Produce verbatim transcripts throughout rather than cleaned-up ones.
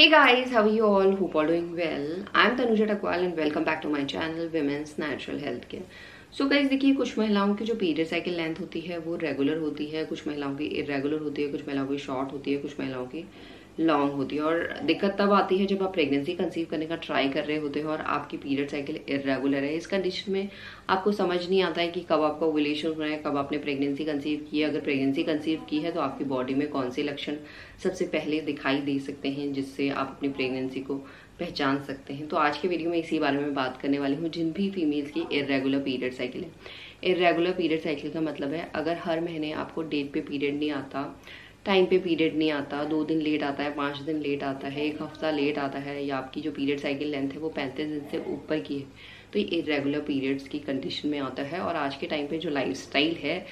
Hey guys, how are you all? Hope all doing well. I'm Tanuja Takwal and welcome back to my channel Women's Natural Health Care. So so guys देखिए, कुछ महिलाओं की जो period cycle length होती है वो regular होती है, कुछ महिलाओं की इरेगुलर होती है, कुछ महिलाओं की शॉर्ट होती है, कुछ महिलाओं की लॉन्ग होती है। और दिक्कत तब आती है जब आप प्रेगनेंसी कंसीव करने का ट्राई कर रहे होते हो और आपकी पीरियड साइकिल इरेगुलर है। इस कंडीशन में आपको समझ नहीं आता है कि कब आपका ओवुलेशन हो रहा है, कब आपने प्रेगनेंसी कंसीव की है। अगर प्रेगनेंसी कंसीव की है तो आपकी बॉडी में कौन से लक्षण सबसे पहले दिखाई दे सकते हैं जिससे आप अपनी प्रेगनेंसी को पहचान सकते हैं। तो आज के वीडियो में इसी बारे में बात करने वाली हूँ। जिन भी फीमेल्स की इरेगुलर पीरियड साइकिल है, इरेगुलर पीरियड साइकिल का मतलब है अगर हर महीने आपको डेट पे पीरियड नहीं आता, टाइम पे पीरियड नहीं आता, दो दिन लेट आता है, पाँच दिन लेट आता है, एक हफ्ता लेट आता है, या आपकी जो पीरियड साइकिल लेंथ है वो पैंतीस दिन से ऊपर की है, तो ये इरेगुलर पीरियड्स की कंडीशन में आता है। और आज के टाइम पे जो लाइफस्टाइल है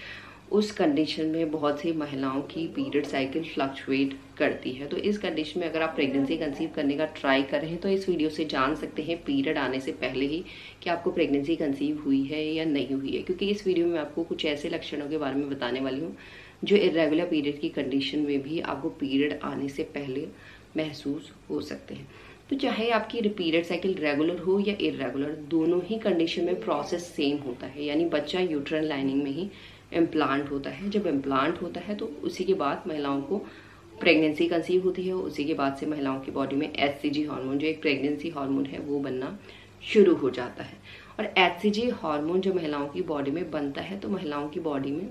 उस कंडीशन में बहुत सी महिलाओं की पीरियड साइकिल फ्लक्चुएट करती है। तो इस कंडीशन में अगर आप प्रेगनेंसी कंसीव करने का ट्राई कर रहे हैं तो इस वीडियो से जान सकते हैं पीरियड आने से पहले ही कि आपको प्रेगनेंसी कंसीव हुई है या नहीं हुई है, क्योंकि इस वीडियो में आपको कुछ ऐसे लक्षणों के बारे में बताने वाली हूँ जो इरेगुलर पीरियड की कंडीशन में भी आपको पीरियड आने से पहले महसूस हो सकते हैं। तो चाहे आपकी पीरियड साइकिल रेगुलर हो या इरेगुलर, दोनों ही कंडीशन में प्रोसेस सेम होता है, यानी बच्चा यूट्रन लाइनिंग में ही इम्प्लांट होता है। जब इम्प्लांट होता है तो उसी के बाद महिलाओं को प्रेगनेंसी कंसीव होती है, उसी के बाद से महिलाओं की बॉडी में एचसीजी हार्मोन जो एक प्रेगनेंसी हार्मोन है वो बनना शुरू हो जाता है। और एचसीजी हार्मोन जो महिलाओं की बॉडी में बनता है तो महिलाओं की बॉडी में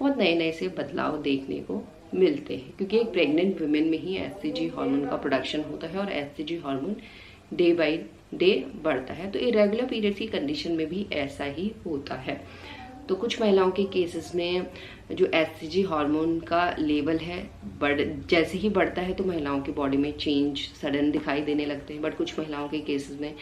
बहुत नए नए से बदलाव देखने को मिलते हैं, क्योंकि एक प्रेग्नेंट वुमेन में ही एचसीजी हार्मोन का प्रोडक्शन होता है और HCG hormone day by day बढ़ता है। तो इरेगुलर पीरियड की कंडीशन में भी ऐसा ही होता है। तो कुछ महिलाओं के केसेस में जो एचसीजी हार्मोन का लेवल है बढ़ जैसे ही बढ़ता है तो महिलाओं की बॉडी में चेंज सडन दिखाई देने लगते हैं। बट कुछ महिलाओं के केसेस में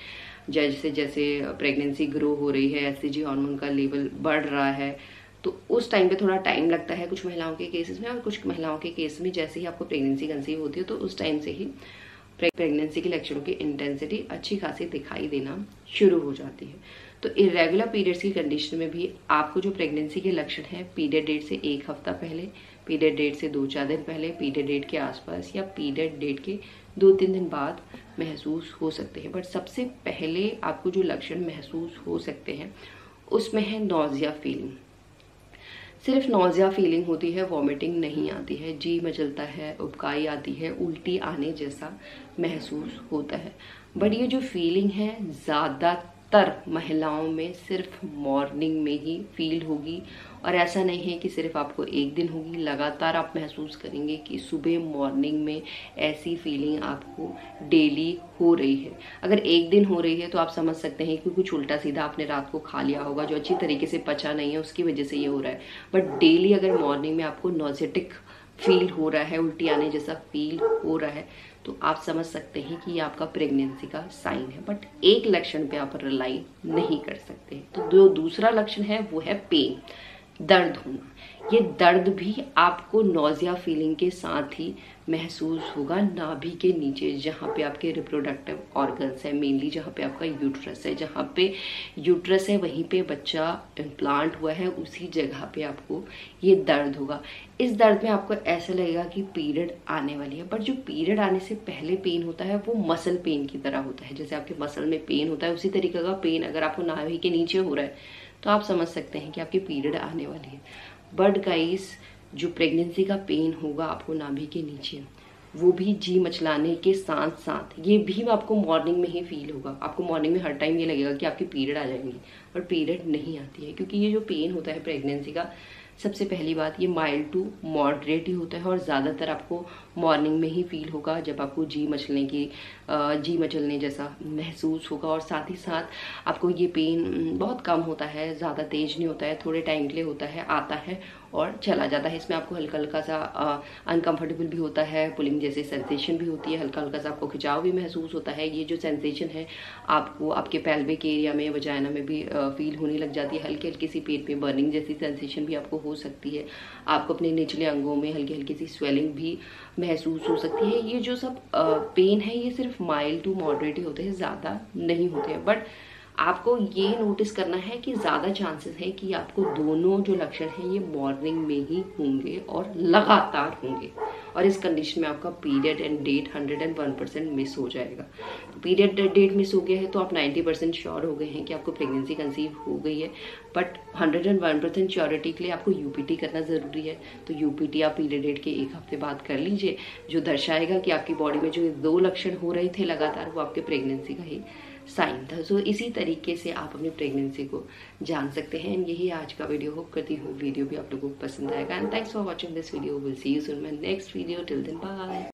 जैसे जैसे प्रेगनेंसी ग्रो हो रही है, एचसीजी हार्मोन का लेवल बढ़ रहा है, तो उस टाइम पे थोड़ा टाइम लगता है कुछ महिलाओं के केसेस में। और कुछ महिलाओं के केस में जैसे ही आपको प्रेगनेंसी कंसीव होती है तो उस टाइम से ही प्रेगनेंसी के लक्षणों की इंटेंसिटी अच्छी खासी दिखाई देना शुरू हो जाती है। तो इरेगुलर पीरियड्स की कंडीशन में भी आपको जो प्रेगनेंसी के लक्षण हैं पीरियड डेट से एक हफ्ता पहले, पीरियड डेट से दो चार दिन पहले, पीरियड डेट के आसपास या पीरियड डेट के दो तीन दिन बाद महसूस हो सकते हैं। बट सबसे पहले आपको जो लक्षण महसूस हो सकते हैं उसमें है नौजिया फीलिंग। सिर्फ नौजिया फीलिंग होती है, वॉमिटिंग नहीं आती है, जी मचलता है, उबकाई आती है, उल्टी आने जैसा महसूस होता है। बट ये जो फीलिंग है ज़्यादा तर महिलाओं में सिर्फ मॉर्निंग में ही फील होगी, और ऐसा नहीं है कि सिर्फ आपको एक दिन होगी, लगातार आप महसूस करेंगे कि सुबह मॉर्निंग में ऐसी फीलिंग आपको डेली हो रही है। अगर एक दिन हो रही है तो आप समझ सकते हैं कि कुछ उल्टा सीधा आपने रात को खा लिया होगा जो अच्छी तरीके से पचा नहीं है, उसकी वजह से ये हो रहा है। बट डेली अगर मॉर्निंग में आपको नॉजेटिक फील हो रहा है, उल्टी आने जैसा फील हो रहा है, तो आप समझ सकते हैं कि ये आपका प्रेगनेंसी का साइन है। बट एक लक्षण पे आप रिलाई नहीं कर सकते। तो जो दूसरा लक्षण है वो है पेन, दर्द होना। ये दर्द भी आपको नौजिया फीलिंग के साथ ही महसूस होगा, नाभि के नीचे जहाँ पे आपके रिप्रोडक्टिव ऑर्गन्स है, मेनली जहाँ पे आपका यूट्रस है। जहाँ पे यूट्रस है वहीं पे बच्चा इम्प्लांट हुआ है, उसी जगह पे आपको ये दर्द होगा। इस दर्द में आपको ऐसा लगेगा कि पीरियड आने वाली है। पर जो पीरियड आने से पहले पेन होता है वो मसल पेन की तरह होता है। जैसे आपके मसल में पेन होता है उसी तरीके का पेन अगर आपको नाभि के नीचे हो रहा है तो आप समझ सकते हैं कि आपकी पीरियड आने वाली है। बट गाइस जो प्रेगनेंसी का पेन होगा आपको नाभि के नीचे, वो भी जी मचलाने के साथ साथ ये भी आपको मॉर्निंग में ही फील होगा। आपको मॉर्निंग में हर टाइम ये लगेगा कि आपकी पीरियड आ जाएंगी, और पीरियड नहीं आती है, क्योंकि ये जो पेन होता है प्रेगनेंसी का, सबसे पहली बात ये माइल्ड टू मॉडरेट ही होता है और ज़्यादातर आपको मॉर्निंग में ही फील होगा जब आपको जी मचलने की जी मचलने जैसा महसूस होगा। और साथ ही साथ आपको ये पेन बहुत कम होता है, ज़्यादा तेज नहीं होता है, थोड़े टाइम के लिए होता है, आता है और चला जाता है। इसमें आपको हल्का हल्का सा अनकंफर्टेबल भी होता है, पुलिंग जैसे सेंसेशन भी होती है, हल्का हल्का सा आपको खिंचाव भी महसूस होता है। ये जो सेंसेशन है आपको आपके पेल्विक एरिया में, वजाइना में भी आ, फील होने लग जाती है। हल्की हल्की सी पेट में बर्निंग जैसी सेंसेशन भी आपको हो सकती है। आपको अपने निचले अंगों में हल्की हल्की सी स्वेलिंग भी महसूस हो सकती है। ये जो सब आ, पेन है ये सिर्फ माइल्ड टू मॉडरेट ही होते हैं, ज़्यादा नहीं होते हैं। बट आपको ये नोटिस करना है कि ज़्यादा चांसेस हैं कि आपको दोनों जो लक्षण हैं ये मॉर्निंग में ही होंगे और लगातार होंगे, और इस कंडीशन में आपका period end date hundred and one percent miss हो जाएगा। पीरियड डेट मिस हो गया है तो आप नाइंटी परसेंट श्योर हो गए हैं कि आपको प्रेगनेंसी कंसीव हो गई है, but hundred and one percent surety के लिए आपको यूपीटी करना ज़रूरी है। तो यूपीटी आप पीरियड डेट के एक हफ्ते बाद कर लीजिए, जो दर्शाएगा कि आपकी बॉडी में जो दो लक्षण हो रहे थे लगातार वो आपके प्रेगनेंसी का ही साइन था। सो इसी तरीके से आप अपनी प्रेगनेंसी को जान सकते हैं। यही आज का वीडियो, होप करती हूँ वीडियो भी आप लोगों को पसंद आएगा। And thanks for watching this video, will see you soon my next video, till then bye.